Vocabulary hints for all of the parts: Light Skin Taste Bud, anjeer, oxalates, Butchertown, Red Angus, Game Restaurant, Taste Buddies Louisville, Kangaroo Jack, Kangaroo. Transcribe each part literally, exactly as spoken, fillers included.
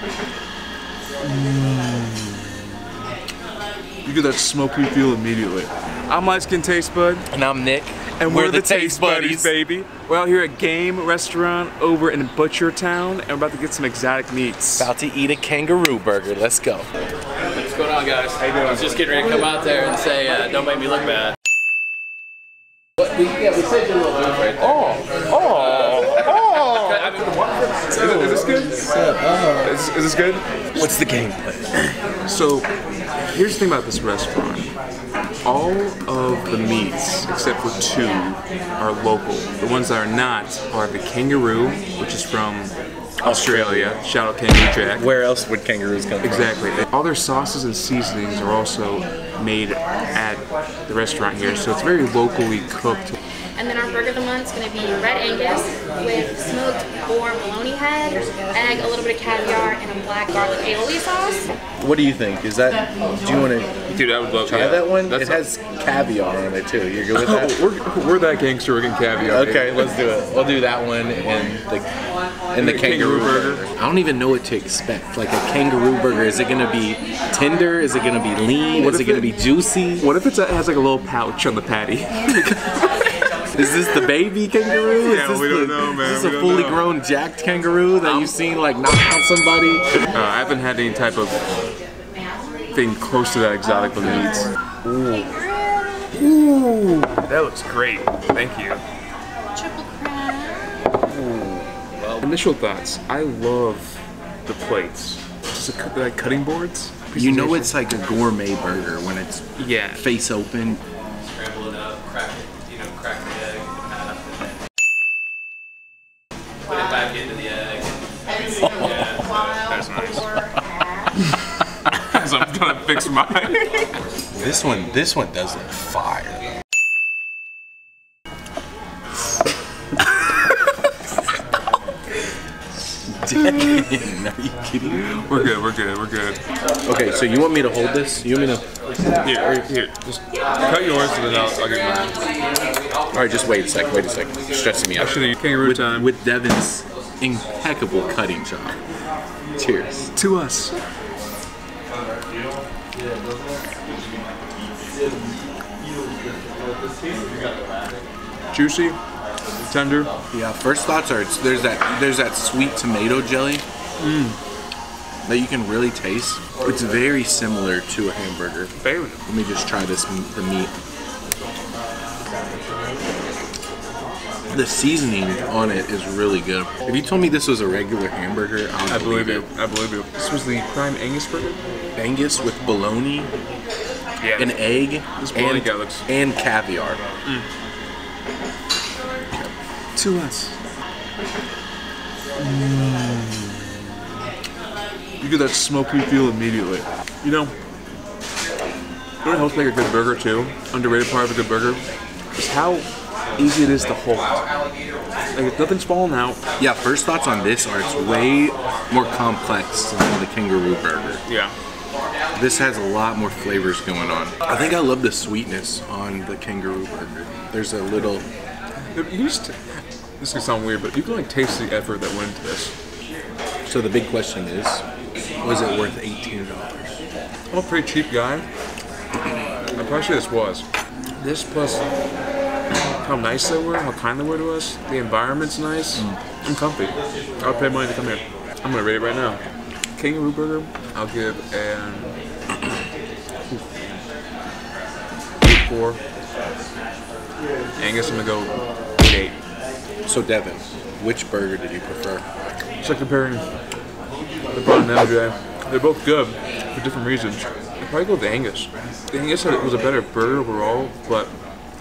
Mm. You get that smoky feel immediately. I'm Light Skin Taste Bud. And I'm Nick. And we're, we're the, the Taste, Taste Buddies, Buddies, baby. We're out here at Game Restaurant over in Butchertown, and we're about to get some exotic meats. About to eat a kangaroo burger. Let's go. What's going on, guys? How you doing? I was just getting ready to come out there and say, uh, don't make me look bad. What, we, yeah, we said you a little bit right there. Oh, oh, uh, oh. I mean, what? So, is this good? So, uh, is, is this good? What's the game plan? So, here's the thing about this restaurant. All of the meats, except for two, are local. The ones that are not are the kangaroo, which is from Australia. Australia. Shout out Kangaroo Jack. Where else would kangaroos come exactly. from? Exactly. All their sauces and seasonings are also made at the restaurant here, so it's very locally cooked. And then our burger of the month is going to be Red Angus with smoked boar bologna head, egg, a little bit of caviar, and a black garlic aioli sauce. What do you think? Is that, do you want to Dude, I would love try yeah. that one? That's it has caviar on it too. You're good with that? Oh, we're, we're that gangster, we're getting caviar. Okay, let's do it. We'll do that one and the, and the kangaroo, kangaroo burger. burger. I don't even know what to expect. Like a kangaroo burger, is it going to be tender? Is it going to be lean? What is it going to be juicy? What if it's a, it has like a little pouch on the patty? Is this the baby kangaroo? Is yeah, we don't the, know, man. Is this we a fully know. grown jacked kangaroo that you've seen like knock out somebody? Uh, I haven't had any type of thing close to that exotic with meats. Ooh. Ooh, that looks great. Thank you. Triple crown. Well, initial thoughts. I love the plates. Just a, like cutting boards. You know, it's like a gourmet burger when it's yeah face open. Scramble it up, crack it. Crack the egg in half and then put it back into the egg. Oh. Yeah, that's nice. Because I'm trying to fix mine. This one, this one does look fire. Dang, are you kidding me? We're good, we're good, we're good. Okay, so you want me to hold this? You want me to... Here, here, just cut yours and then I'll, I'll get mine. Alright, just wait a second, wait a second. You're stressing me out. Actually, kangaroo with, time. With Devin's impeccable cutting job. Cheers. To us. Juicy, tender. Yeah, first thoughts are it's, there's that there's that sweet tomato jelly mm. that you can really taste. It's very similar to a hamburger. Fair. Let me just try this the meat. The seasoning on it is really good. If you told me this was a regular hamburger, I would I believe, believe you. It. I believe you. This was the prime Angus burger? Angus with bologna, yeah. an egg, this and, guy looks... and caviar. Mm. Okay. To us. Mm. You get that smoky feel immediately. You know, you know what helps make a good burger too? Underrated part of a good burger is how easy it is to hold. Like, nothing's falling out. Yeah, first thoughts on this are it's way more complex than the kangaroo burger. Yeah. This has a lot more flavors going on. I think I love the sweetness on the kangaroo burger. There's a little... You just, this could sound weird, but you can like taste the effort that went into this. So the big question is, was it worth eighteen dollars? I'm a pretty cheap guy. I'm pretty sure this was. This plus... how nice they were, how kind they were to us. The environment's nice. Mm. I'm comfy. I would pay money to come here. I'm gonna rate it right now. Kangaroo burger, I'll give an four. Angus, I'm gonna go eight. So Devin, which burger did you prefer? It's like comparing the Brown and M J. They're both good for different reasons. I'd probably go with Angus. The Angus was a better burger overall, but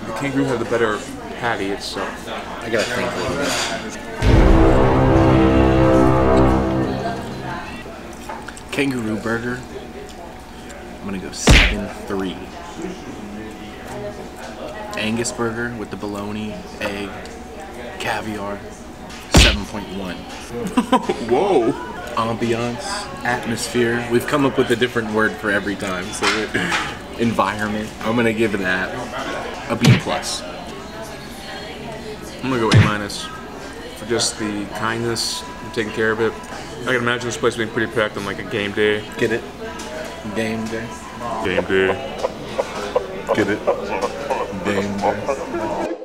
the kangaroo had the better patty itself. I gotta think a little bit. Kangaroo burger, I'm gonna go seven three. Angus burger with the bologna, egg, caviar, seven point one. Whoa! Ambiance, atmosphere. We've come up with a different word for every time. So environment, I'm gonna give it that. A B plus. I'm gonna go A minus. for just the kindness and taking care of it. I can imagine this place being pretty packed on like a game day. Get it? Game day. Game day. Get it? Game day.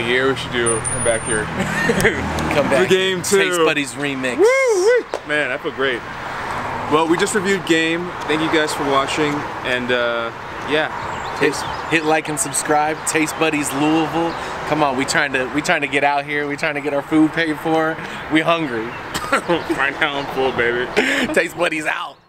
Yeah, we should do come back here. Come back. The game too. Taste Buddies remix. Woo! Man, I feel great. Well, we just reviewed Game. Thank you guys for watching, and uh, yeah. Hit, hit like and subscribe. Taste Buddies Louisville. Come on, we trying to we trying to get out here. We trying to get our food paid for. We hungry. Right now I'm full, baby. Taste Buddies out.